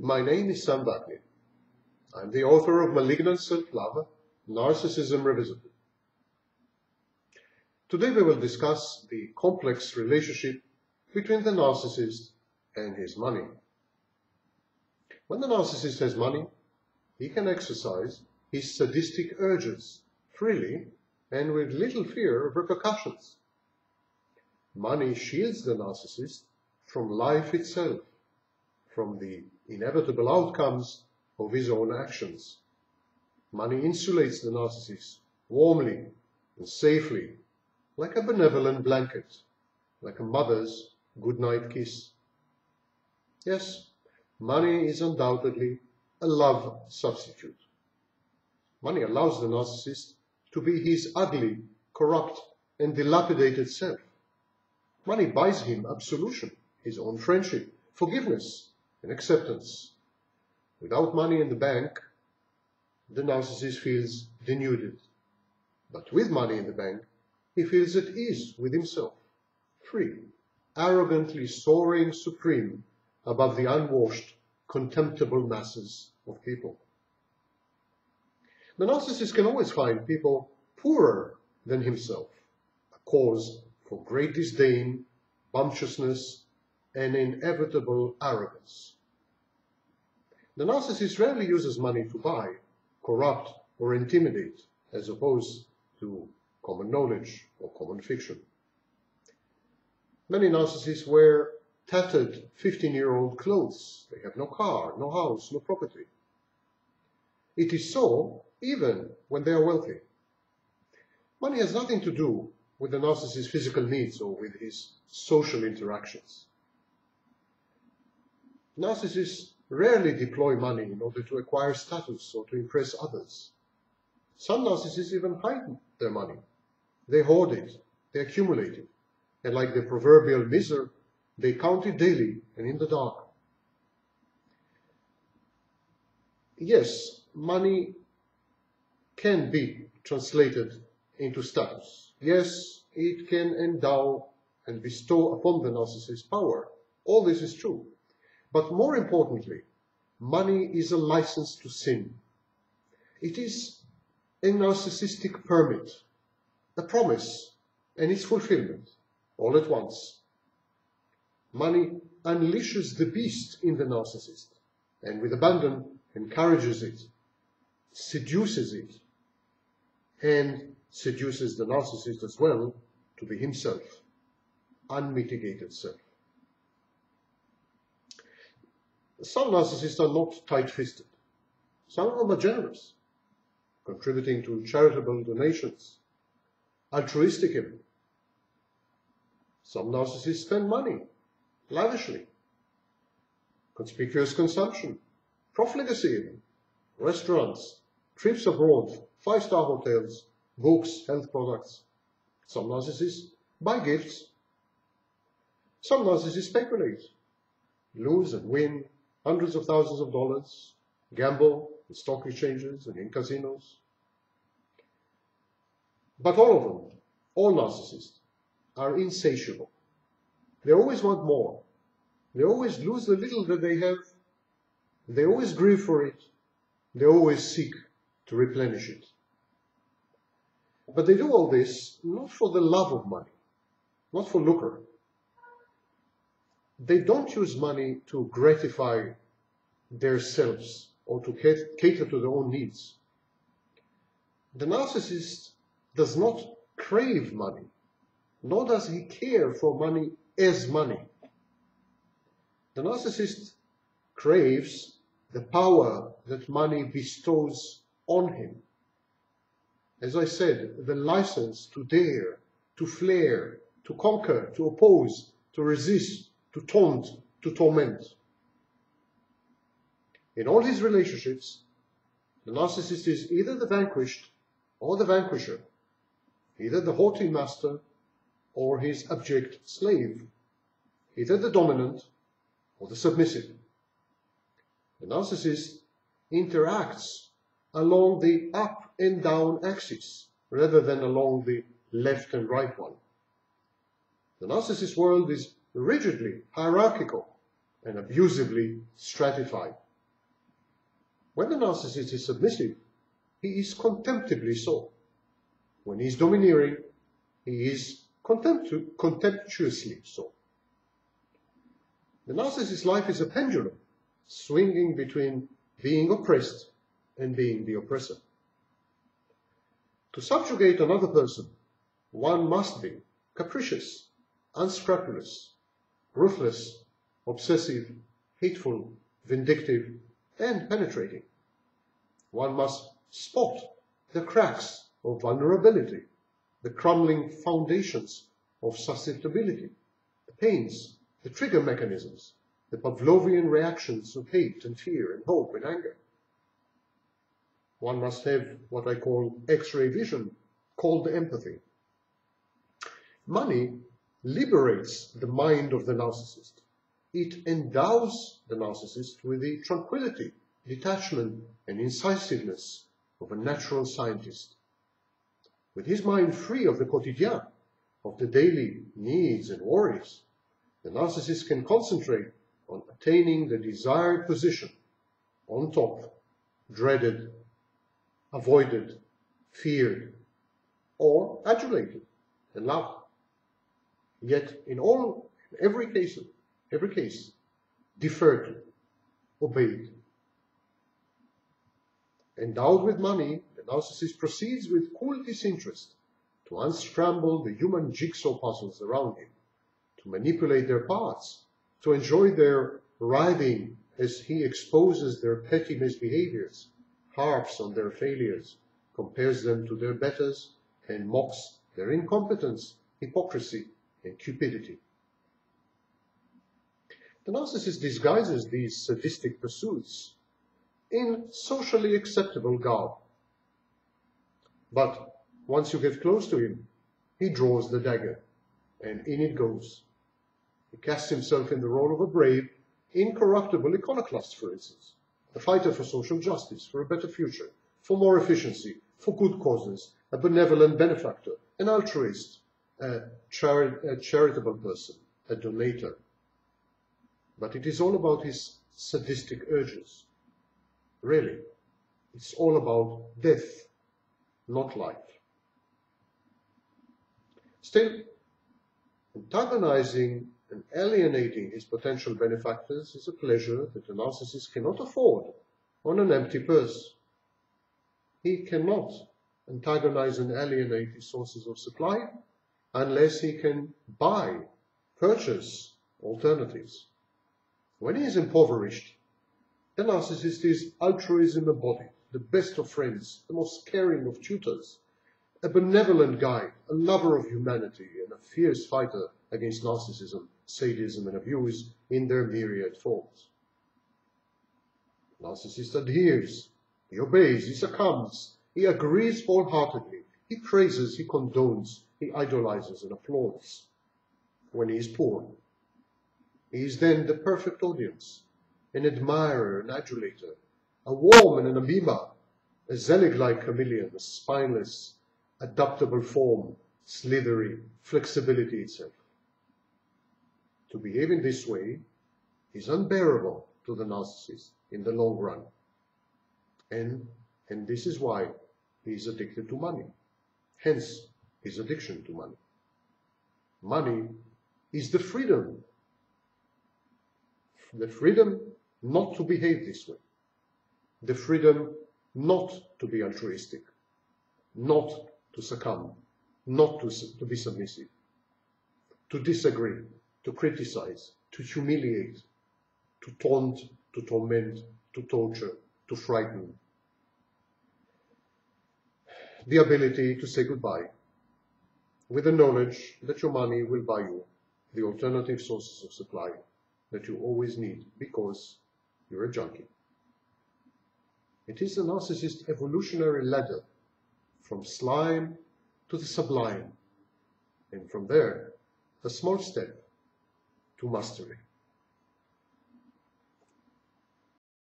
My name is Sam Vaknin. I'm the author of Malignant Self-Love, Narcissism Revisited. Today we will discuss the complex relationship between the narcissist and his money. When the narcissist has money, he can exercise his sadistic urges freely and with little fear of repercussions. Money shields the narcissist from life itself, from the inevitable outcomes of his own actions. Money insulates the narcissist warmly and safely, like a benevolent blanket, like a mother's goodnight kiss. Yes, money is undoubtedly a love substitute. Money allows the narcissist to be his ugly, corrupt, and dilapidated self. Money buys him absolution, his own friendship, forgiveness, and acceptance. Without money in the bank, the narcissist feels denuded. But with money in the bank, he feels at ease with himself, free, arrogantly soaring supreme above the unwashed, contemptible masses of people. The narcissist can always find people poorer than himself, a cause for great disdain, bumptiousness, and inevitable arrogance. The narcissist rarely uses money to buy, corrupt, or intimidate, as opposed to common knowledge or common fiction. Many narcissists wear tattered 15-year-old clothes. They have no car, no house, no property. It is so even when they are wealthy. Money has nothing to do with the narcissist's physical needs or with his social interactions. Narcissists rarely deploy money in order to acquire status or to impress others. Some narcissists even hide their money. They hoard it, they accumulate it, and like the proverbial miser, they count it daily and in the dark. Yes, money can be translated into status. Yes, it can endow and bestow upon the narcissist power. All this is true. But more importantly, money is a license to sin. It is a narcissistic permit, a promise, and its fulfillment, all at once. Money unleashes the beast in the narcissist, and with abandon encourages it, seduces it, and seduces the narcissist as well to be himself, unmitigated self. Some narcissists are not tight-fisted. Some of them are generous, contributing to charitable donations, altruistic even. Some narcissists spend money lavishly, conspicuous consumption, profligacy even, restaurants, trips abroad, five-star hotels, books, health products. Some narcissists buy gifts. Some narcissists speculate, lose and win hundreds of thousands of dollars, gamble in stock exchanges and in casinos. But all of them, all narcissists, are insatiable. They always want more. They always lose the little that they have. They always grieve for it. They always seek to replenish it. But they do all this not for the love of money, not for lucre. They don't use money to gratify themselves or to cater to their own needs. The narcissist does not crave money, nor does he care for money as money. The narcissist craves the power that money bestows on him. As I said, the license to dare, to flare, to conquer, to oppose, to resist, to taunt, to torment. In all his relationships, the narcissist is either the vanquished or the vanquisher, either the haughty master or his abject slave, either the dominant or the submissive. The narcissist interacts along the up and down axis rather than along the left and right one. The narcissist's world is rigidly hierarchical and abusively stratified. When the narcissist is submissive, he is contemptibly so. When he is domineering, he is contemptuously so. The narcissist's life is a pendulum, swinging between being oppressed and being the oppressor. To subjugate another person, one must be capricious, unscrupulous, ruthless, obsessive, hateful, vindictive, and penetrating. One must spot the cracks of vulnerability, the crumbling foundations of susceptibility, the pains, the trigger mechanisms, the Pavlovian reactions of hate and fear and hope and anger. One must have what I call X-ray vision, called empathy. Money liberates the mind of the narcissist. It endows the narcissist with the tranquility, detachment, and incisiveness of a natural scientist. With his mind free of the quotidien, of the daily needs and worries, the narcissist can concentrate on attaining the desired position, on top, dreaded, avoided, feared, or adulated and loved. Yet in every case, deferred, obeyed. Endowed with money, the narcissist proceeds with cool disinterest to unscramble the human jigsaw puzzles around him, to manipulate their parts, to enjoy their writhing as he exposes their petty misbehaviors, harps on their failures, compares them to their betters, and mocks their incompetence, hypocrisy, and cupidity. The narcissist disguises these sadistic pursuits in socially acceptable garb. But once you get close to him, he draws the dagger, and in it goes. He casts himself in the role of a brave, incorruptible iconoclast, for instance, a fighter for social justice, for a better future, for more efficiency, for good causes, a benevolent benefactor, an altruist, a charitable person, a donator. But it is all about his sadistic urges. Really, it's all about death, not life. Still, antagonizing and alienating his potential benefactors is a pleasure that the narcissist cannot afford on an empty purse. He cannot antagonize and alienate his sources of supply unless he can purchase alternatives. When he is impoverished, the narcissist is altruism embodied, the best of friends, the most caring of tutors, a benevolent guide, a lover of humanity, and a fierce fighter against narcissism, sadism, and abuse in their myriad forms. The narcissist adheres, he obeys, he succumbs, he agrees wholeheartedly, he praises, he condones, he idolizes, and applauds. When he is poor, he is then the perfect audience, an admirer, an adulator, a worm and an amoeba, a Zelig-like chameleon, a spineless, adaptable form, slithery, flexibility itself. To behave in this way is unbearable to the narcissist in the long run. And this is why he is addicted to money, hence his addiction to money. Money is the freedom not to behave this way, the freedom not to be altruistic, not to succumb, not to be submissive, to disagree, to criticize, to humiliate, to taunt, to torment, to torture, to frighten. The ability to say goodbye, with the knowledge that your money will buy you the alternative sources of supply that you always need because you're a junkie. It is the narcissist's evolutionary ladder from slime to the sublime, and from there, a small step to mastery.